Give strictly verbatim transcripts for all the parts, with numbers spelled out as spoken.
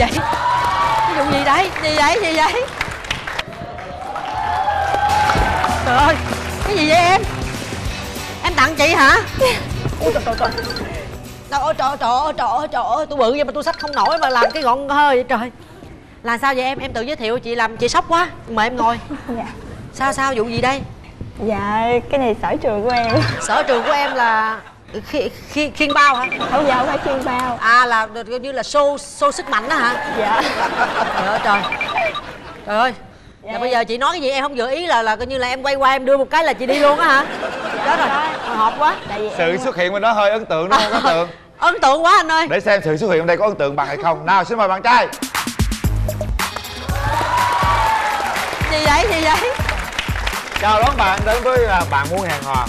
vậy? Cái vụ gì đấy? Gì vậy? Gì vậy? Trời ơi! Cái gì vậy em? Em tặng chị hả? Ôi trời trời trời! Ôi trời trời trời trời ơi! Tôi bự vậy mà tôi xách không nổi mà làm cái gọn hơi vậy trời! Là sao vậy em? Em tự giới thiệu chị làm chị sốc quá! Mời em ngồi! Dạ. Sao sao? Vụ gì đây? Dạ, cái này sở trường của em. Sở trường của em là... khi khi khiên bao hả? Không, dạ không phải khiên bao. À là coi như là show show sức mạnh đó hả? Dạ. Trời ơi trời. Trời ơi. Dạ. Là bây giờ chị nói cái gì em không vừa ý là là coi như là em quay qua em đưa một cái là chị đi luôn á hả? Dạ, chết rồi. Hồi hộp quá. Tại vì sự em... xuất hiện của nó hơi ấn tượng đúng không? Ấn tượng. Ấn tượng quá anh ơi. Để xem sự xuất hiện ở đây có ấn tượng bằng hay không. Nào xin mời bạn trai. Gì vậy? Gì vậy? Chào đón bạn đến với Bạn Muốn Hẹn Hò.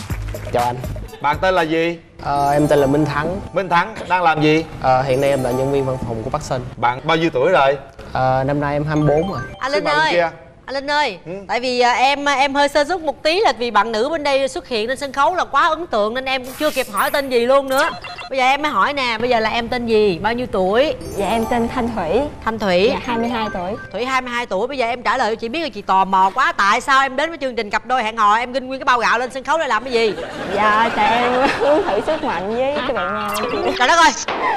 Chào anh. Bạn tên là gì? Ờ, em tên là Minh Thắng. Minh Thắng đang làm gì? Ờ, hiện nay em là nhân viên văn phòng của Bắc Sơn. Bạn bao nhiêu tuổi rồi? Ờ, năm nay em hai mươi bốn rồi. Anh Linh ơi, anh Linh ơi, ừ? Tại vì em em hơi sơ suất một tí là vì bạn nữ bên đây xuất hiện trên sân khấu là quá ấn tượng nên em cũng chưa kịp hỏi tên gì luôn nữa. Bây giờ em mới hỏi nè, bây giờ là em tên gì, bao nhiêu tuổi? Dạ em tên Thanh Thủy. Thanh Thủy? Dạ hai mươi hai tuổi. Thủy hai mươi hai tuổi, bây giờ em trả lời chị biết là chị tò mò quá, tại sao em đến với chương trình Cặp Đôi Hẹn Hò, em ginh nguyên cái bao gạo lên sân khấu để làm cái gì? Dạ tại em muốn thử sức mạnh với các bạn nam. Trời đất ơi,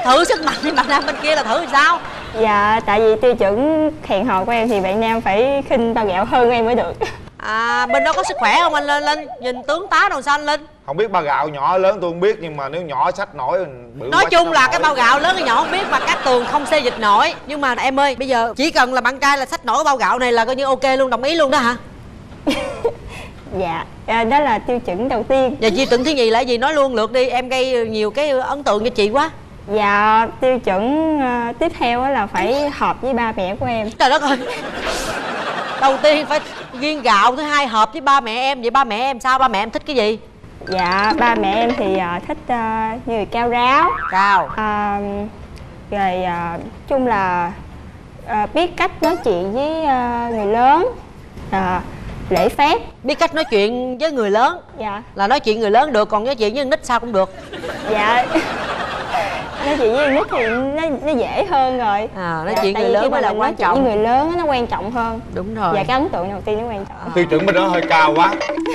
thử sức mạnh với bạn nam bên kia là thử làm sao? Dạ tại vì tiêu chuẩn hẹn hò của em thì bạn nam phải khinh bao gạo hơn em mới được. À, bên đó có sức khỏe không anh Linh? Linh nhìn tướng tá đâu sao anh Linh? Không biết bao gạo nhỏ lớn tôi không biết, nhưng mà nếu nhỏ sách nổi bự. Nói chung là nổi. Cái bao gạo lớn hay nhỏ không biết mà các tường không xê dịch nổi. Nhưng mà em ơi, bây giờ chỉ cần là bạn trai là sách nổi cái bao gạo này là coi như ok luôn, đồng ý luôn đó hả? Dạ, à, đó là tiêu chuẩn đầu tiên. Dạ, tiêu chuẩn thứ gì là gì? Nói luôn lượt đi, em gây nhiều cái ấn tượng cho chị quá. Dạ, tiêu chuẩn uh, tiếp theo là phải hợp với ba mẹ của em. Trời đất ơi. Đầu tiên phải viên gạo, thứ hai hợp với ba mẹ em. Vậy ba mẹ em sao? Ba mẹ em thích cái gì? Dạ, ba mẹ em thì uh, thích uh, như cao ráo. Cao uh, Rồi uh, chung là uh, biết cách nói chuyện với uh, người lớn, uh, lễ phép. Biết cách nói chuyện với người lớn. Dạ. Là nói chuyện người lớn được, còn nói chuyện với con nít sao cũng được. Dạ. Nói chuyện với con nít thì nó, nó dễ hơn rồi. À, nói dạ, chuyện người lớn mới là quan trọng. Nói chuyện người lớn nó quan trọng hơn. Đúng rồi. Và cái ấn tượng đầu tiên nó quan trọng. À. Tiêu chuẩn mình nó hơi cao quá.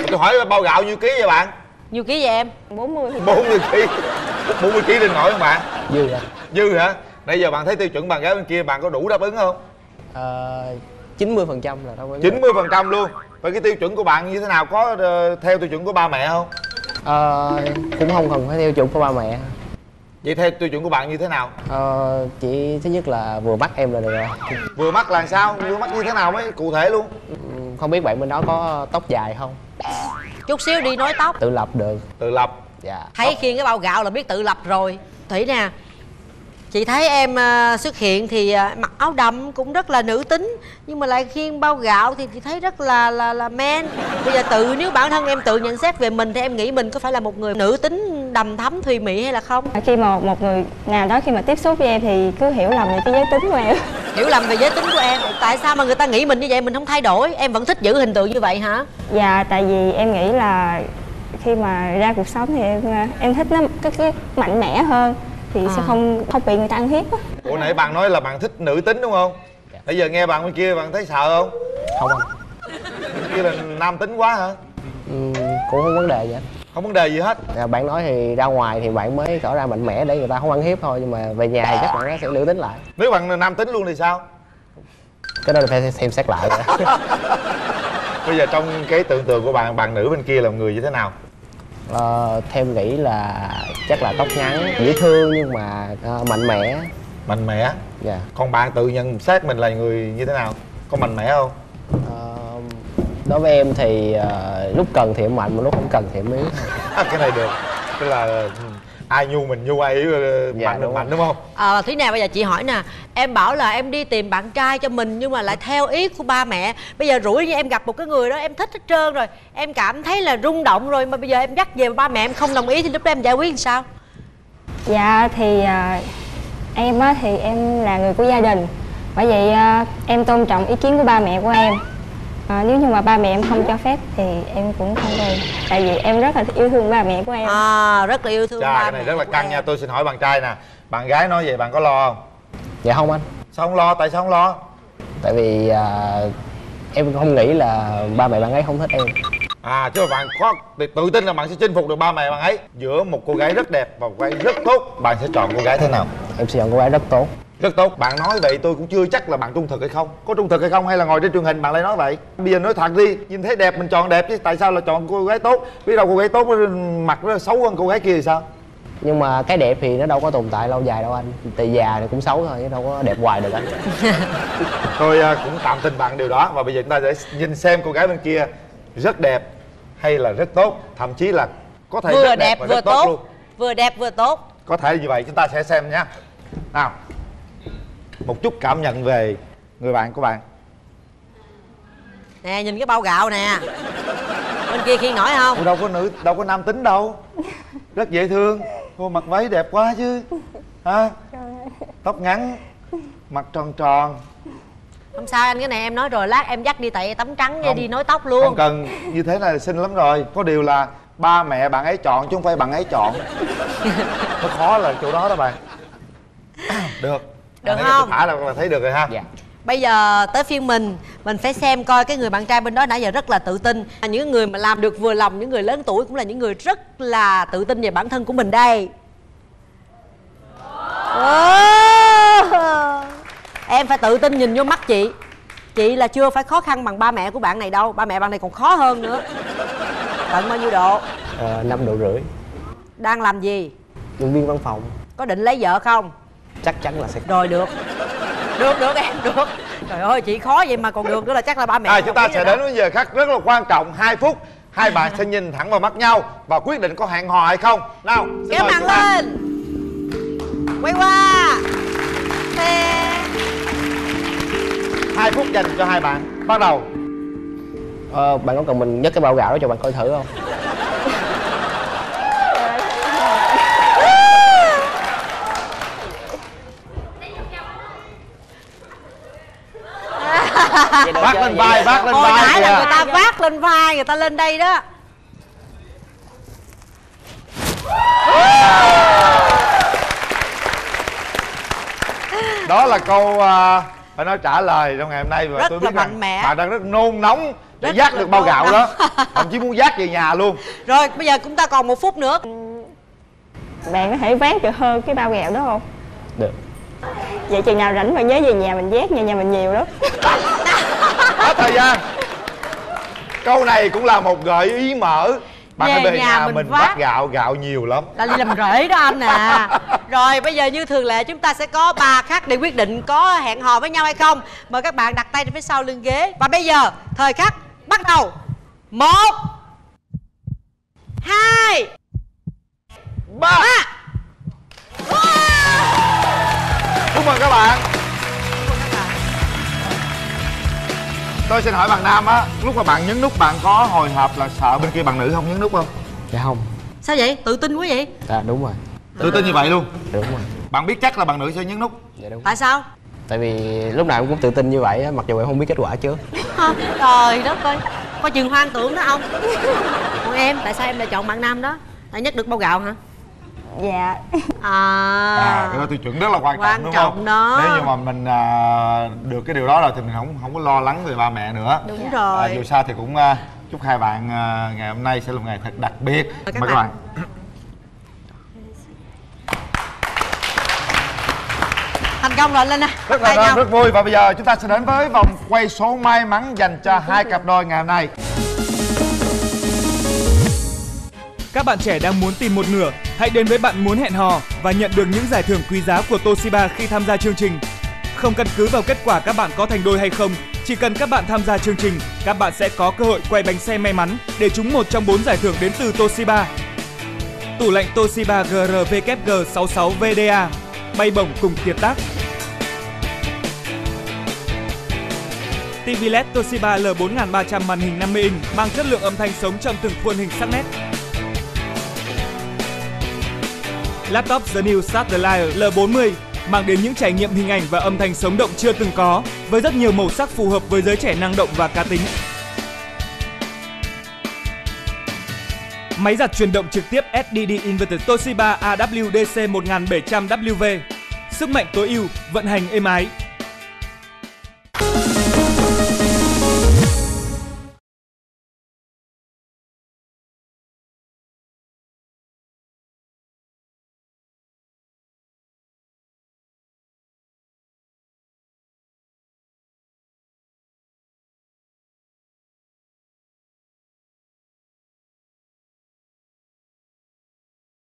Tôi hỏi bao gạo nhiêu ký vậy bạn? Nhiêu ký vậy em? bốn mươi. bốn mươi ký. bốn mươi ký lên nổi không bạn? Dư hả? Dư hả? Nãy giờ bạn thấy tiêu chuẩn bạn gái bên kia bạn có đủ đáp ứng không? Ờ... À, chín mươi phần trăm là đáp ứng. chín mươi phần trăm luôn. Vậy cái tiêu chuẩn của bạn như thế nào? Có theo tiêu chuẩn của ba mẹ không? Ờ... À, cũng không cần phải theo tiêu chuẩn của ba mẹ. Vậy theo tiêu chuẩn của bạn như thế nào? Ờ... Chị thứ nhất là vừa mắt em là được rồi. Vừa mắt là sao? Vừa mắt như thế nào mới cụ thể luôn? Không biết bạn bên đó có tóc dài không? Chút xíu đi nối tóc. Tự lập được. Tự lập. Dạ. Thấy khiêng cái bao gạo là biết tự lập rồi. Thủy nè, chị thấy em xuất hiện thì mặc áo đậm cũng rất là nữ tính, nhưng mà lại khiêng bao gạo thì chị thấy rất là là là men. Bây giờ tự nếu bản thân em tự nhận xét về mình thì em nghĩ mình có phải là một người nữ tính đầm thắm thùy mị hay là không? Khi mà một người nào đó khi mà tiếp xúc với em thì cứ hiểu lầm về cái giới tính của em. Hiểu lầm về giới tính của em? Tại sao mà người ta nghĩ mình như vậy mình không thay đổi, em vẫn thích giữ hình tượng như vậy hả? Dạ tại vì em nghĩ là khi mà ra cuộc sống thì em em thích nó cái cái mạnh mẽ hơn. Thì à. Sẽ không không bị người ta ăn hiếp á. Ủa nãy bạn nói là bạn thích nữ tính đúng không? Dạ. Bây giờ nghe bạn bên kia bạn thấy sợ không? Không anh. Bên kia là nam tính quá hả? Ừ, cũng không vấn đề gì hết. Không vấn đề gì hết. À, bạn nói thì ra ngoài thì bạn mới tỏ ra mạnh mẽ để người ta không ăn hiếp thôi, nhưng mà về nhà thì chắc bạn nó sẽ nữ tính lại. Nếu bạn là nam tính luôn thì sao? Cái đó là phải xem xét lại. Bây giờ trong cái tưởng tượng của bạn, bạn nữ bên kia là người như thế nào? Ờ, theo nghĩ là chắc là tóc ngắn, dễ thương nhưng mà uh, mạnh mẽ. Mạnh mẽ? Dạ. Còn bạn tự nhận xét mình là người như thế nào? Có mạnh mẽ không? Ờ, đối với em thì uh, lúc cần thì em mạnh mà lúc không cần thì em yếu. À, cái này được. Tức là ai nhu mình nhu ai yếu, dạ, mạnh được mạnh đúng không? Ờ, à, thế nào bây giờ chị hỏi nè. Em bảo là em đi tìm bạn trai cho mình nhưng mà lại theo ý của ba mẹ. Bây giờ rủi như em gặp một cái người đó em thích hết trơn rồi, em cảm thấy là rung động rồi, mà bây giờ em dắt về mà ba mẹ em không đồng ý thì lúc đó em giải quyết làm sao? Dạ thì uh, em á thì em là người của gia đình. Bởi vậy uh, em tôn trọng ý kiến của ba mẹ của em. À, nếu như mà ba mẹ em không cho phép thì em cũng không đi. Tại vì em rất là yêu thương ba mẹ của em. À, rất là yêu thương. Chà, ba cái này mẹ rất là căng nha. Tôi xin hỏi bạn trai nè, bạn gái nói vậy bạn có lo không? Dạ không anh. Sao không lo? Tại sao không lo? Tại vì à, em không nghĩ là ba mẹ bạn ấy không thích em. À, chứ bạn có tự tin là bạn sẽ chinh phục được ba mẹ bạn ấy. Giữa một cô gái rất đẹp và một cô gái rất tốt, bạn sẽ chọn cô gái thế nào? Em sẽ chọn cô gái rất tốt. Rất tốt. Bạn nói vậy tôi cũng chưa chắc là bạn trung thực hay không. Có trung thực hay không hay là ngồi trên truyền hình bạn lại nói vậy. Bây giờ nói thật đi, nhìn thấy đẹp mình chọn đẹp chứ tại sao là chọn cô gái tốt? Biết đâu cô gái tốt mặt nó xấu hơn cô gái kia thì sao? Nhưng mà cái đẹp thì nó đâu có tồn tại lâu dài đâu anh. Tại già thì cũng xấu thôi chứ đâu có đẹp hoài được anh. Tôi cũng tạm tin bạn điều đó. Và bây giờ chúng ta sẽ nhìn xem cô gái bên kia rất đẹp hay là rất tốt, thậm chí là có thể vừa đẹp vừa tốt luôn. Vừa đẹp vừa tốt. Có thể như vậy chúng ta sẽ xem nhé. Nào, một chút cảm nhận về người bạn của bạn. Nè, nhìn cái bao gạo nè. Bên kia khi nổi không? Đâu có nữ, đâu có nam tính đâu. Rất dễ thương. Cô mặc váy đẹp quá chứ. Hả? Tóc ngắn, mặt tròn tròn. Không sao anh, cái này em nói rồi, lát em dắt đi tại tắm trắng không, đi nối tóc luôn. Không cần, như thế này xinh lắm rồi. Có điều là ba mẹ bạn ấy chọn chứ không phải bạn ấy chọn. Nó khó là chỗ đó đó bạn. Được. Được à, không? Thả là thấy được rồi ha. Dạ. Bây giờ tới phiên mình, mình phải xem coi cái người bạn trai bên đó nãy giờ rất là tự tin. Những người mà làm được vừa lòng những người lớn tuổi cũng là những người rất là tự tin về bản thân của mình đây. Oh. Em phải tự tin nhìn vô mắt chị. Chị là chưa phải khó khăn bằng ba mẹ của bạn này đâu. Ba mẹ bạn này còn khó hơn nữa. Tận bao nhiêu độ? À, năm độ rưỡi. Đang làm gì? Nhân viên văn phòng. Có định lấy vợ không? Chắc chắn là sẽ. Rồi được. Được, được em, được. Trời ơi, chị khó vậy mà còn được nữa là chắc là ba mẹ. À, chúng ta sẽ đến với giờ khắc rất là quan trọng. Hai phút. Hai bạn sẽ nhìn thẳng vào mắt nhau và quyết định có hẹn hò hay không. Nào, kéo màn lên. Quay qua. Hai phút dành cho hai bạn. Bắt đầu. Ờ, bạn có cần mình nhấc cái bao gạo đó cho bạn coi thử không? Vác lên vai, vác lên vai. Hồi nãy là người ta vác lên vai, người ta lên đây đó. Đó là câu uh, phải nói trả lời trong ngày hôm nay. Và rất tôi biết rằng bạn đang rất nôn nóng để vác được bao gạo nóng đó. Thậm chí muốn vác về nhà luôn. Rồi bây giờ chúng ta còn một phút nữa. Bạn có thể vác được hơn cái bao gạo đó không? Được. Vậy chừng nào rảnh mà nhớ về nhà mình vác, nhà nhà mình nhiều lắm. Hết thời gian. Câu này cũng là một gợi ý mở. Bạn về, về nhà, nhà mình, mình vác gạo, gạo nhiều lắm. Là đi làm rễ đó anh à. Rồi bây giờ như thường lệ chúng ta sẽ có ba khắc để quyết định có hẹn hò với nhau hay không. Mời các bạn đặt tay trên phía sau lưng ghế. Và bây giờ thời khắc bắt đầu. Một, hai, ba. Chúc mừng các bạn. Tôi xin hỏi bạn nam á, lúc mà bạn nhấn nút bạn có hồi hộp là sợ bên kia bạn nữ không nhấn nút không? Dạ không. Sao vậy? Tự tin quá vậy? Dạ đúng rồi. Tự tin như vậy luôn? Đúng rồi. Bạn biết chắc là bạn nữ sẽ nhấn nút? Dạ đúng. Tại sao? Tại vì lúc nào em cũng tự tin như vậy á, mặc dù em không biết kết quả trước. Trời đất ơi, coi chừng hoang tưởng đó không? Còn em, tại sao em lại chọn bạn nam đó? Tại nhấc được bao gạo hả? Dạ. À, à cái đó tiêu chuẩn rất là quan trọng, quan đúng trọng không? Đó. Nếu như mà mình à, được cái điều đó rồi thì mình không không có lo lắng về ba mẹ nữa. Đúng dạ. Rồi. À, dù sao thì cũng à, chúc hai bạn à, ngày hôm nay sẽ là một ngày thật đặc biệt. Mời các, Mời các bạn. bạn. Thành công rồi, lên nè. Rất là đơn, rất vui. Và bây giờ chúng ta sẽ đến với vòng quay số may mắn dành cho hai cặp đôi ngày hôm nay. Các bạn trẻ đang muốn tìm một nửa, hãy đến với bạn muốn hẹn hò và nhận được những giải thưởng quý giá của Toshiba khi tham gia chương trình. Không căn cứ vào kết quả các bạn có thành đôi hay không, chỉ cần các bạn tham gia chương trình, các bạn sẽ có cơ hội quay bánh xe may mắn để trúng một trong bốn giải thưởng đến từ Toshiba. Tủ lạnh Toshiba G R V K G sáu sáu V D A, bay bổng cùng kiệt tác. ti vi led Toshiba L bốn ba không không màn hình năm mươi inch mang chất lượng âm thanh sống trong từng khuôn hình sắc nét. Laptop The New Satellite L bốn mươi mang đến những trải nghiệm hình ảnh và âm thanh sống động chưa từng có với rất nhiều màu sắc phù hợp với giới trẻ năng động và cá tính. Máy giặt chuyển động trực tiếp ét đê đê Inverter Toshiba A W D C một nghìn bảy trăm W V. Sức mạnh tối ưu, vận hành êm ái.